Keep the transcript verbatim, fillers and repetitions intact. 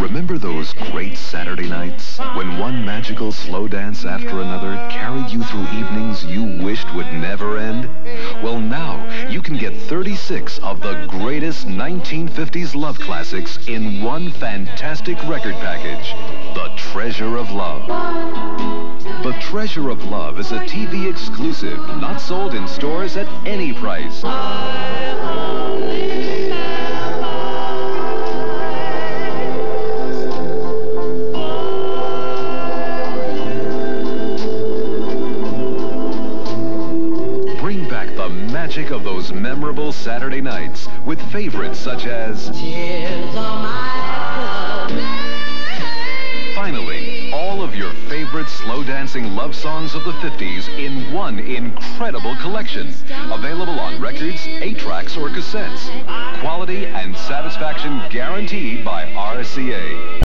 Remember those great Saturday nights when one magical slow dance after another carried you through evenings you wished would never end? Well, now you can get thirty-six of the greatest nineteen fifties love classics in one fantastic record package, The Treasure of Love. The Treasure of Love is a T V exclusive, not sold in stores at any price. Magic of those memorable Saturday nights with favorites such as Tears on My Love. Finally, all of your favorite slow dancing love songs of the fifties in one incredible collection, available on records, eight tracks, or cassettes. Quality and satisfaction guaranteed by R S C A.